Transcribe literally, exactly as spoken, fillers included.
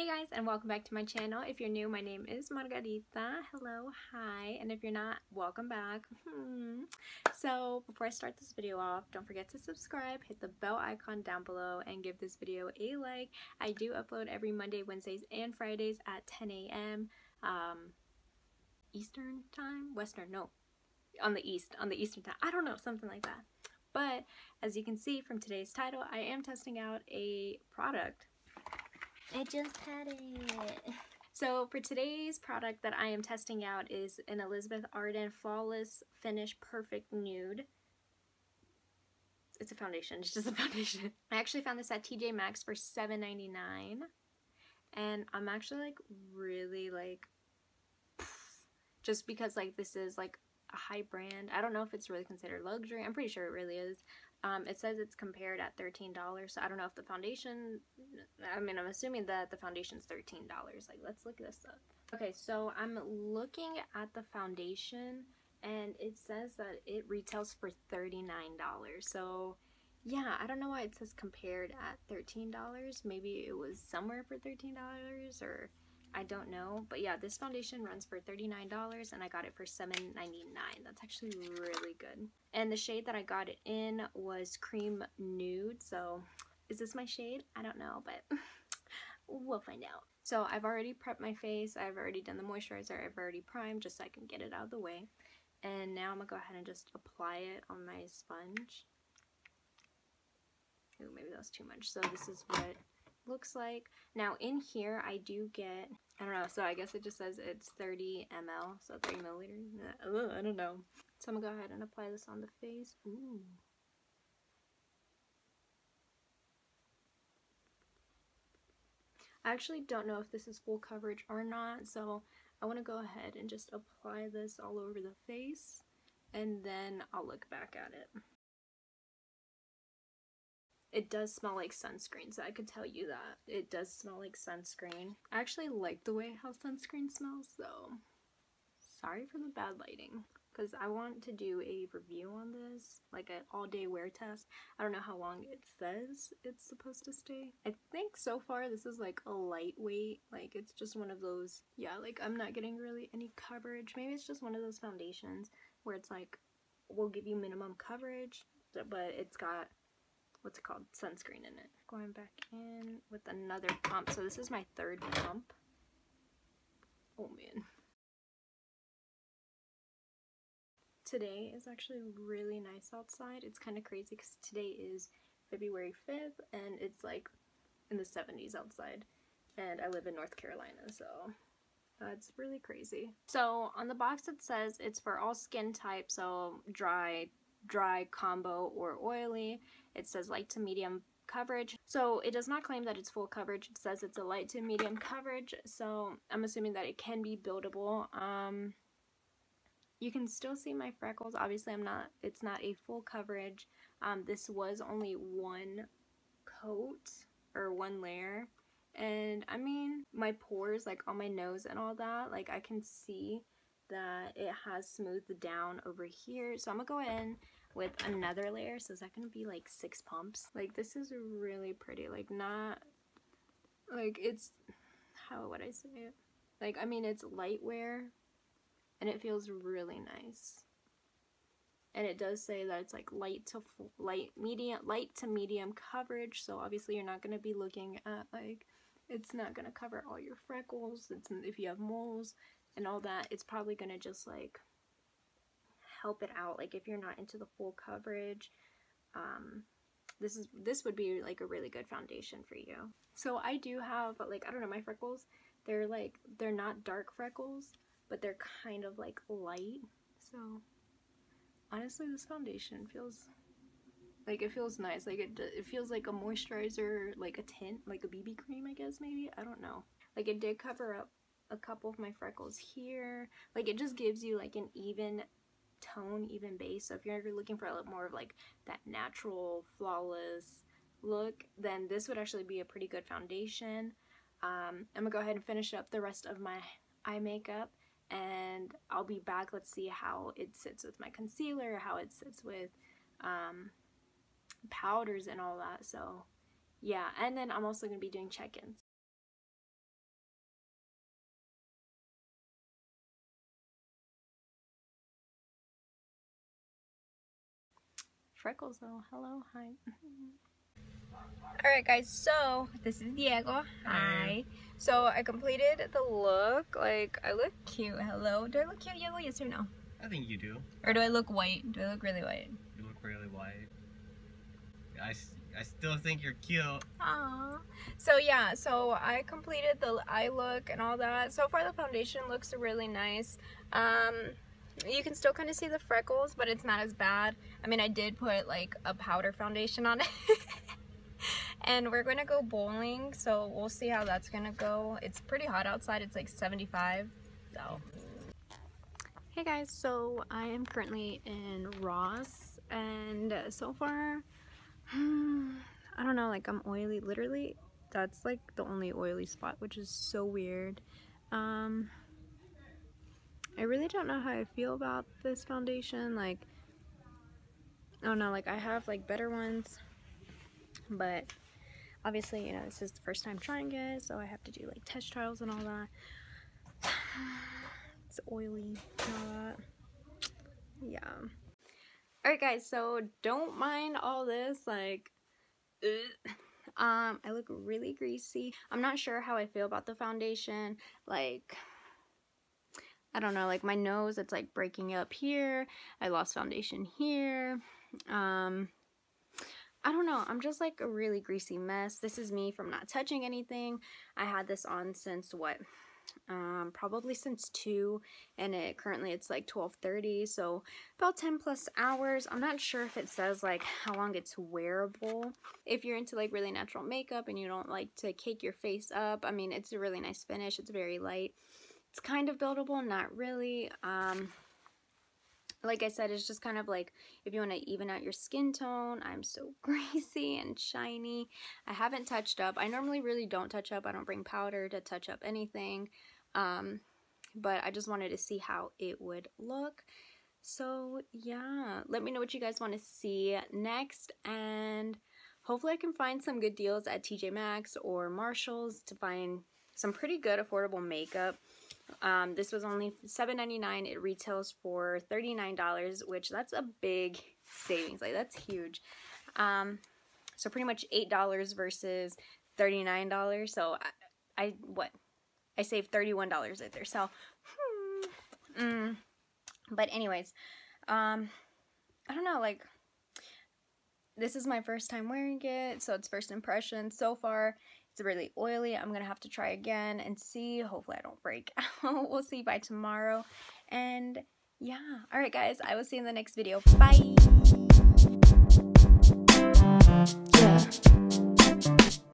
Hey guys, and welcome back to my channel. If you're new, my name is Margarita. Hello, hi, and if you're not, welcome back. Hmm. So before I start this video off, don't forget to subscribe, hit the bell icon down below, and give this video a like. I do upload every Monday, Wednesdays, and Fridays at ten A M Um, Eastern time? Western, no. On the East, on the Eastern time. I don't know, something like that. But as you can see from today's title, I am testing out a product. I just had it. So for today's product that I am testing out is an Elizabeth Arden Flawless Finish Perfect Nude. It's a foundation. It's just a foundation. I actually found this at T J Maxx for seven ninety-nine. And I'm actually like really like, just because like this is like a high brand. I don't know if it's really considered luxury. I'm pretty sure it really is. Um, it says it's compared at thirteen dollars, so I don't know if the foundation, I mean, I'm assuming that the foundation's thirteen dollars. Like, let's look this up. Okay, so I'm looking at the foundation, and it says that it retails for thirty-nine dollars. So, yeah, I don't know why it says compared at thirteen dollars. Maybe it was somewhere for thirteen dollars, or I don't know. But, yeah, this foundation runs for thirty-nine dollars, and I got it for seven ninety-nine. That's actually really good. And the shade that I got it in was Cream Nude. So, is this my shade? I don't know, but we'll find out. So, I've already prepped my face. I've already done the moisturizer. I've already primed just so I can get it out of the way. And now I'm going to go ahead and just apply it on my sponge. Ooh, maybe that was too much. So, this is what it looks like. Now, in here, I do get... I don't know, so I guess it just says it's thirty M L, so thirty milliliters, I don't know. So I'm gonna go ahead and apply this on the face. Ooh. I actually don't know if this is full coverage or not, so I wanna go ahead and just apply this all over the face, and then I'll look back at it. It does smell like sunscreen, so I could tell you that. It does smell like sunscreen. I actually like the way how sunscreen smells, so sorry for the bad lighting. Because I want to do a review on this, like an all-day wear test. I don't know how long it says it's supposed to stay. I think so far this is like a lightweight, like it's just one of those, yeah, like I'm not getting really any coverage. Maybe it's just one of those foundations where it's like, we'll give you minimum coverage, but it's got... what's it called? Sunscreen in it. Going back in with another pump. So this is my third pump. Oh man. Today is actually really nice outside. It's kind of crazy because today is February fifth and it's like in the seventies outside. And I live in North Carolina, so that's really crazy. So on the box it says it's for all skin types, so dry, dry, combo, or oily. It says light to medium coverage, so it does not claim that it's full coverage. It says it's a light to medium coverage, so I'm assuming that it can be buildable. Um, you can still see my freckles. Obviously, I'm not. It's not a full coverage. Um, this was only one coat or one layer, and I mean my pores, like on my nose and all that. Like I can see that it has smoothed down over here, so I'm gonna go in with another layer. So is that gonna be like six pumps? Like this is really pretty, like not like it's, how would I say it, like I mean it's light wear and it feels really nice. And it does say that it's like light to light medium light to medium coverage, so obviously you're not gonna be looking at like, it's not gonna cover all your freckles. It's, if you have moles and all that, it's probably gonna just like help it out, like if you're not into the full coverage. um this is this would be like a really good foundation for you. So I do have, like, I don't know, my freckles, they're like, they're not dark freckles, but they're kind of like light. So honestly this foundation feels like, it feels nice, like it, it feels like a moisturizer, like a tint, like a B B cream, I guess, maybe, I don't know. Like it did cover up a couple of my freckles here. Like it just gives you like an even tone, even base. So if you're looking for a little more of like that natural flawless look, then this would actually be a pretty good foundation. um I'm gonna go ahead and finish up the rest of my eye makeup and I'll be back. Let's see how it sits with my concealer, how it sits with um powders and all that. So yeah, and then I'm also gonna be doing check-ins. freckles though. Hello, hi. All right guys, so this is Diego. Hi. So I completed the look. Like, I look cute. Hello. Do I look cute, Diego? Yes or no? I think you do. Or do I look white? Do I look really white? You look really white. I, I still think you're cute. Aww. So yeah, so I completed the eye look and all that. So far the foundation looks really nice. Um, you can still kind of see the freckles, but it's not as bad. I mean, I did put like a powder foundation on it. And we're going to go bowling, so we'll see how that's going to go. It's pretty hot outside. It's like seventy-five. So. Hey guys, so I am currently in Ross, and so far, hmm, I don't know, like I'm oily. Literally, that's like the only oily spot, which is so weird. Um, I really don't know how I feel about this foundation. Like, I don't know, like I have like better ones, but obviously, you know, this is the first time trying it, so I have to do like test trials and all that. It's oily and all that. Yeah. Alright guys, so don't mind all this, like, ugh. Um, I look really greasy. I'm not sure how I feel about the foundation. Like, I don't know, like my nose, it's like breaking up here. I lost foundation here. Um... I don't know, I'm just like a really greasy mess. This is me from not touching anything. I had this on since what? Um, probably since two, and it currently it's like twelve thirty, so about ten plus hours. I'm not sure if it says like how long it's wearable. If you're into like really natural makeup and you don't like to cake your face up, I mean, it's a really nice finish. It's very light. It's kind of buildable, not really. Um... Like I said, it's just kind of like if you want to even out your skin tone. I'm so greasy and shiny. I haven't touched up. I normally really don't touch up. I don't bring powder to touch up anything. Um, but I just wanted to see how it would look. So yeah, let me know what you guys want to see next. And hopefully I can find some good deals at T J Maxx or Marshalls to find some pretty good affordable makeup. Um, this was only seven ninety-nine. It retails for thirty-nine dollars, which that's a big savings. Like, that's huge. Um, so pretty much eight dollars versus thirty-nine dollars. So I, I what? I saved thirty-one dollars right there. So, hmm. Mm. But anyways, um, I don't know. Like, this is my first time wearing it, so it's first impression. So far, it's really oily. I'm gonna have to try again and see. Hopefully I don't break out. We'll see by tomorrow. And yeah. Alright guys, I will see you in the next video. Bye!